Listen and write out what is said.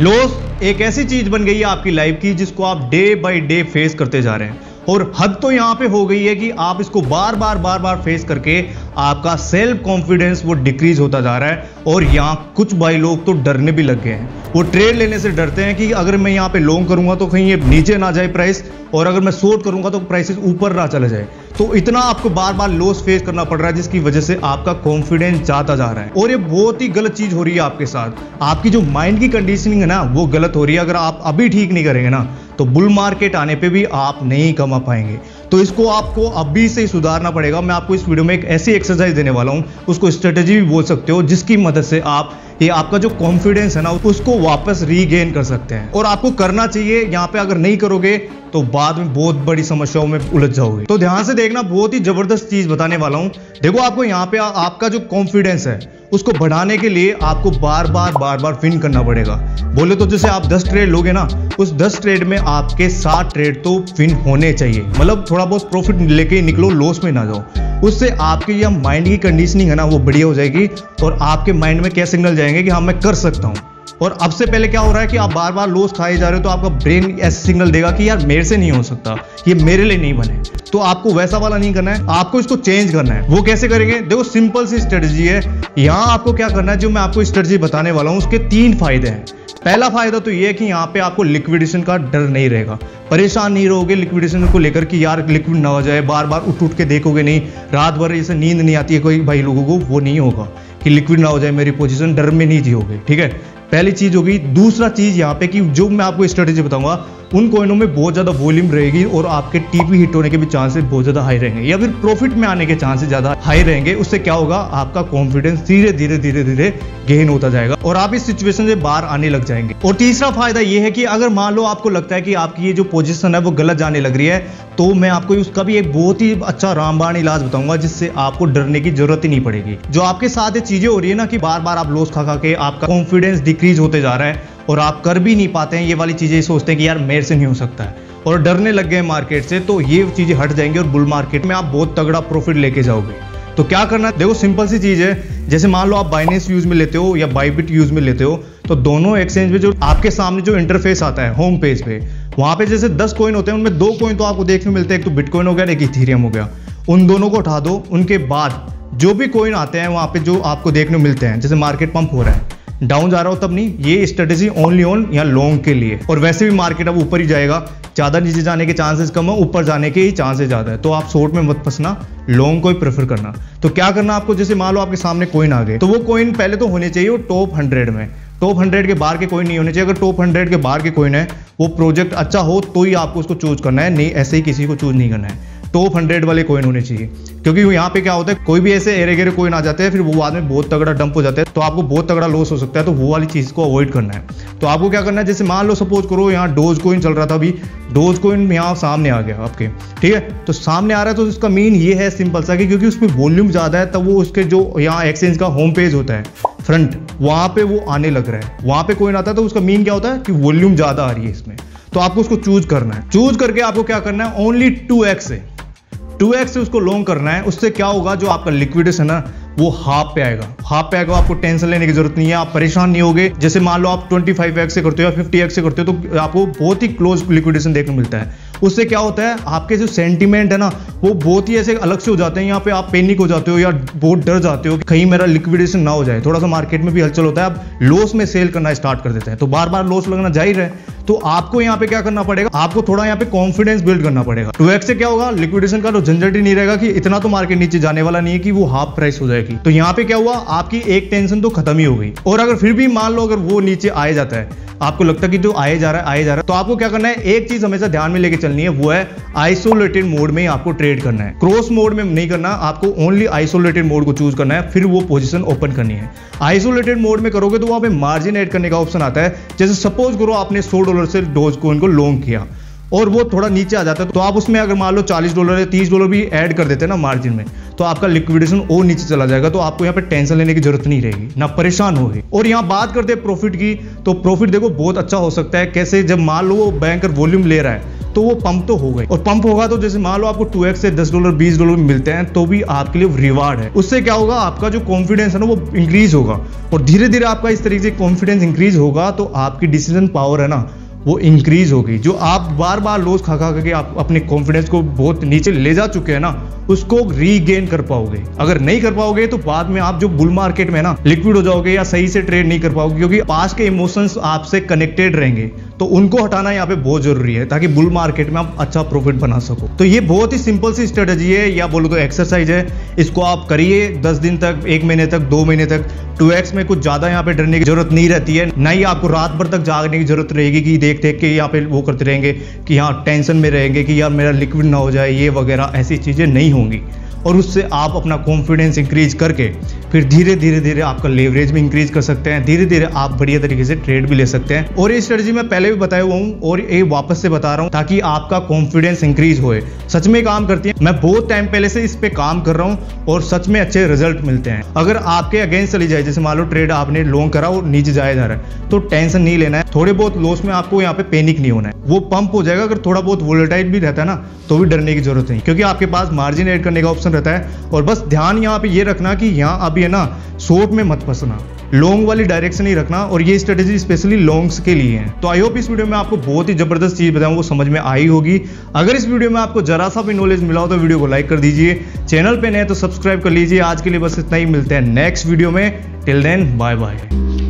Loss एक ऐसी चीज बन गई है आपकी लाइफ की जिसको आप डे बाय डे फेस करते जा रहे हैं और हद तो यहाँ पे हो गई है कि आप इसको बार बार फेस करके आपका सेल्फ कॉन्फिडेंस वो डिक्रीज होता जा रहा है। और यहाँ कुछ भाई लोग तो डरने भी लग गए हैं, वो ट्रेड लेने से डरते हैं कि अगर मैं यहाँ पे लॉन्ग करूँगा तो कहीं ये नीचे ना जाए प्राइस, और अगर मैं शॉर्ट करूँगा तो प्राइसेस ऊपर ना चला जाए। तो इतना आपको बार बार लॉस फेस करना पड़ रहा है जिसकी वजह से आपका कॉन्फिडेंस जाता जा रहा है और ये बहुत ही गलत चीज़ हो रही है आपके साथ। आपकी जो माइंड की कंडीशनिंग है ना वो गलत हो रही है। अगर आप अभी ठीक नहीं करेंगे ना तो बुल मार्केट आने पे भी आप नहीं कमा पाएंगे। तो इसको आपको अभी से ही सुधारना पड़ेगा। मैं आपको इस वीडियो में एक ऐसी एक्सरसाइज देने वाला हूँ, उसको स्ट्रेटेजी भी बोल सकते हो, जिसकी मदद से आप ये आपका जो कॉन्फिडेंस है ना उसको वापस रीगेन कर सकते हैं। और आपको करना चाहिए, यहाँ पे अगर नहीं करोगे तो बाद में बहुत बड़ी समस्याओं में उलझ जाओगे। तो ध्यान से देखना, बहुत ही जबरदस्त चीज बताने वाला हूँ। देखो आपको यहाँ पे आपका जो कॉन्फिडेंस है उसको बढ़ाने के लिए आपको बार बार विन करना पड़ेगा। बोले तो जैसे आप 10 ट्रेड लोगे ना, उस 10 ट्रेड में आपके 7 ट्रेड तो विन होने चाहिए। मतलब थोड़ा बहुत प्रॉफिट लेके निकलो, लॉस में ना जाओ। उससे आपकी यह माइंड की कंडीशनिंग है ना वो बढ़िया हो जाएगी और आपके माइंड में क्या सिग्नल जाएंगे कि हाँ मैं कर सकता हूँ। और अब से पहले क्या हो रहा है कि आप बार लॉस खाए जा रहे हो तो आपका ब्रेन ऐसे सिग्नल देगा कि यार मेरे से नहीं हो सकता, ये मेरे लिए नहीं बने। तो आपको वैसा वाला नहीं करना है, आपको इसको चेंज करना है। वो कैसे करेंगे? देखो सिंपल सी स्ट्रेटजी है। यहाँ आपको क्या करना है, जो मैं आपको स्ट्रेटजी बताने वाला हूँ उसके 3 फायदे हैं। पहला फायदा तो ये है कि यहाँ पे आपको लिक्विडेशन का डर नहीं रहेगा, परेशान नहीं रहोगे लिक्विडेशन को लेकर कि यार लिक्विड ना हो जाए, बार उठ के देखोगे नहीं, रात भर जैसे नींद नहीं आती है कोई भाई लोगों को, वो नहीं होगा कि लिक्विड ना हो जाए मेरी पोजीशन, डर में नहीं जियोगे। ठीक है, पहली चीज होगी। दूसरा चीज यहाँ पे कि जो मैं आपको स्ट्रेटेजी बताऊंगा उन कॉइनों में बहुत ज्यादा वॉल्यूम रहेगी और आपके टीपी हिट होने के भी चांसेस बहुत ज्यादा हाई रहेंगे या फिर प्रॉफिट में आने के चांसेस ज्यादा हाई रहेंगे। उससे क्या होगा, आपका कॉन्फिडेंस धीरे धीरे गेन होता जाएगा और आप इस सिचुएशन से बाहर आने लग जाएंगे। और तीसरा फायदा यह है कि अगर मान लो आपको लगता है कि आपकी ये जो पोजिशन है वो गलत जाने लग रही है, तो मैं आपको उसका भी एक बहुत ही अच्छा रामबाण इलाज बताऊंगा जिससे आपको डरने की जरूरत ही नहीं पड़ेगी। जो आपके साथ ये चीजें हो रही है ना कि बार आप लॉस खा के आपका कॉन्फिडेंस डिक्रीज होते जा रहा है और आप कर भी नहीं पाते हैं ये वाली चीजें, सोचते हैं कि यार मेरे से नहीं हो सकता है और डरने लग गए मार्केट से, तो ये चीजें हट जाएंगी और बुल मार्केट में आप बहुत तगड़ा प्रॉफिट लेके जाओगे। तो क्या करना है, देखो सिंपल सी चीज है। जैसे मान लो आप बाइनेंस यूज में लेते हो या बाइबिट यूज में लेते हो, तो दोनों एक्सचेंज में जो आपके सामने जो इंटरफेस आता है होम पेज पे, वहां पे जैसे 10 कॉइन होते हैं उनमें 2 कॉइन तो आपको देखने मिलते हैं, एक तो बिटकॉइन हो गया एक इथेरियम हो गया। उन दोनों को उठा दो, उनके बाद जो भी कॉइन आते हैं वहां पे जो आपको देखने मिलते हैं, जैसे मार्केट पंप हो रहा है, डाउन जा रहा हो तब नहीं, ये स्ट्रेटेजी ओनली ऑन या लॉन्ग के लिए। और वैसे भी मार्केट अब ऊपर ही जाएगा, ज़्यादा नीचे जाने के चांसेस कम है, ऊपर जाने के ही चांसेस ज़्यादा है। तो आप शॉर्ट में मत फंसना, लॉन्ग को ही प्रेफर करना। तो क्या करना आपको, जैसे मान लो आपके सामने कॉइन आ गए, तो वो कॉइन पहले तो होने चाहिए वो टॉप 100 में, टॉप 100 के बाहर के कॉइन नहीं होने चाहिए। अगर टॉप 100 के बाहर के कॉइन है, वो प्रोजेक्ट अच्छा हो तो ही आपको उसको चूज करना है, नहीं ऐसे ही किसी को चूज नहीं करना है। टॉप 100 वाले कॉइन होने चाहिए, क्योंकि यहाँ पे क्या होता है कोई भी ऐसे एरे गेरे कॉइन आ जाते हैं फिर वो बाद में बहुत तगड़ा डंप हो जाता है, तो आपको बहुत तगड़ा लॉस हो सकता है। तो वो वाली चीज़ को अवॉइड करना है। तो आपको क्या करना है, जैसे मान लो सपोज करो यहाँ डोज कॉइन चल रहा था, अभी डोज कॉइन यहाँ सामने आ गया आपके, ठीक है, तो सामने आ रहा है तो उसका मीन ये है सिंपल सा कि क्योंकि उसमें वॉल्यूम ज़्यादा है तब वो उसके जो यहाँ एक्सचेंज का होम पेज होता है फ्रंट, वहाँ पे वो आने लग रहा है, वहाँ पे कॉइन आता है, तो उसका मीन क्या होता है कि वॉल्यूम ज़्यादा आ रही है इसमें। तो आपको उसको चूज करना है, चूज करके आपको क्या करना है, ओनली 2x से उसको लॉन्ग करना है। उससे क्या होगा, जो आपका लिक्विडेशन है वो हाफ पे आएगा। आपको टेंशन लेने की जरूरत नहीं है, आप परेशान नहीं होगे। जैसे मान लो आप 25x से करते हो या 50x से करते हो तो आपको बहुत ही क्लोज लिक्विडेशन देखने मिलता है। उससे क्या होता है, आपके जो सेंटीमेंट है ना वो बहुत ही ऐसे अलग से हो जाते हैं। यहाँ पे आप पैनिक हो जाते हो या बहुत डर जाते हो कि कहीं मेरा लिक्विडेशन ना हो जाए। थोड़ा सा मार्केट में भी हलचल होता है, आप लॉस में सेल करना स्टार्ट कर देते हैं, तो बार लॉस लगना जाहिर है। तो आपको यहाँ पे क्या करना पड़ेगा, आपको थोड़ा यहाँ पे कॉन्फिडेंस बिल्ड करना पड़ेगा। 2x से क्या होगा, लिक्विडेशन का तो झंझट ही नहीं रहेगा कि इतना तो मार्केट नीचे जाने वाला नहीं है कि वो हाफ प्राइस हो जाएगी। तो यहाँ पे क्या हुआ, आपकी एक टेंशन तो खत्म ही हो गई। और अगर फिर भी मान लो अगर वो नीचे आए जाता है, आपको लगता है कि जो आए जा रहा है, तो आपको क्या करना है, एक चीज हमेशा ध्यान में लेके चलनी है, वो है आइसोलेटेड मोड में आपको ट्रेड करना है, क्रॉस मोड में नहीं करना। आपको ओनली आइसोलेटेड मोड को चूज करना है, फिर वो पोजीशन ओपन करनी है। आइसोलेटेड मोड में करोगे तो वहां पे मार्जिन ऐड करने का ऑप्शन आता है। जैसे सपोज करो आपने $100 से डोजकॉइन को लॉन्ग किया और वो थोड़ा नीचे आ जाता है, तो आप उसमें अगर मान लो $40 या $30 भी ऐड कर देते हैं ना मार्जिन में, तो आपका लिक्विडेशन और नीचे चला जाएगा। तो आपको यहाँ पे टेंशन लेने की जरूरत नहीं रहेगी, ना परेशान होगी। और यहाँ बात करते हैं प्रॉफिट की, तो प्रॉफिट देखो बहुत अच्छा हो सकता है। कैसे, जब मान लो वो बैंकर वॉल्यूम ले रहा है तो वो पंप तो होगा, और पंप होगा तो जैसे मान लो आपको 2x से $10 $20 मिलते हैं तो भी आपके लिए रिवार्ड है। उससे क्या होगा, आपका जो कॉन्फिडेंस है ना वो इंक्रीज होगा, और धीरे धीरे आपका इस तरीके से कॉन्फिडेंस इंक्रीज होगा तो आपकी डिसीजन पावर है ना वो इंक्रीज होगी। जो आप बार बार लॉस खा खा के आप अपने कॉन्फिडेंस को बहुत नीचे ले जा चुके हैं ना, उसको रीगेन कर पाओगे। अगर नहीं कर पाओगे तो बाद में आप जो बुल मार्केट में ना लिक्विड हो जाओगे या सही से ट्रेड नहीं कर पाओगे, क्योंकि पास्ट के इमोशंस आपसे कनेक्टेड रहेंगे, तो उनको हटाना यहाँ पे बहुत जरूरी है ताकि बुल मार्केट में आप अच्छा प्रॉफिट बना सको। तो ये बहुत ही सिंपल सी स्ट्रेटजी है या बोलो तो एक्सरसाइज है। इसको आप करिए 10 दिन तक, 1 महीने तक, 2 महीने तक। 2x में कुछ ज्यादा यहाँ पे डरने की जरूरत नहीं रहती है, ना ही आपको रात भर तक जागने की जरूरत रहेगी कि देख के यहाँ पे वो करते रहेंगे कि यहाँ टेंशन में रहेंगे कि यार मेरा लिक्विड ना हो जाए, ये वगैरह ऐसी चीजें नहीं होंगी। और उससे आप अपना कॉन्फिडेंस इंक्रीज करके फिर धीरे धीरे आपका लेवरेज भी इंक्रीज कर सकते हैं, धीरे धीरे आप बढ़िया तरीके से ट्रेड भी ले सकते हैं। और ये स्ट्रेटजी मैं पहले भी बताया हुआ हूँ और ये वापस से बता रहा हूँ ताकि आपका कॉन्फिडेंस इंक्रीज होए। सच में काम करती है, मैं बहुत टाइम पहले से इस पे काम कर रहा हूँ और सच में अच्छे रिजल्ट मिलते हैं। अगर आपके अगेंस्ट चली जाए, जैसे मान लो ट्रेड आपने लॉन्ग करा और नीचे जाया जा रहा है, तो टेंशन नहीं लेना है, थोड़े बहुत लॉस में आपको यहाँ पे पैनिक नहीं होना है। वो पंप हो जाएगा, अगर थोड़ा बहुत वोलेटाइल भी रहता है ना तो भी डरने की जरूरत नहीं, क्योंकि आपके पास मार्जिन ऐड करने का ऑप्शन रहता है। और बस ध्यान यहाँ पे ये रखना कि यहाँ अभी है ना शॉर्ट में मत फंसना, लॉन्ग वाली डायरेक्शन ही रखना, और ये स्ट्रेटेजी स्पेशली लॉन्ग्स के लिए है। तो आई होप इस वीडियो में आपको बहुत ही जबरदस्त चीज बताऊं वो समझ में आई होगी। अगर इस वीडियो में आपको जरा सा भी नॉलेज मिला हो तो वीडियो को लाइक कर दीजिए, चैनल पे नए तो सब्सक्राइब कर लीजिए। आज के लिए बस इतना ही, मिलते हैं नेक्स्ट वीडियो में। Till then bye bye.